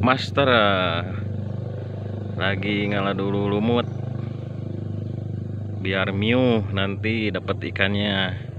Master lagi ngalah dulu lumut biar Miu nanti dapat ikannya.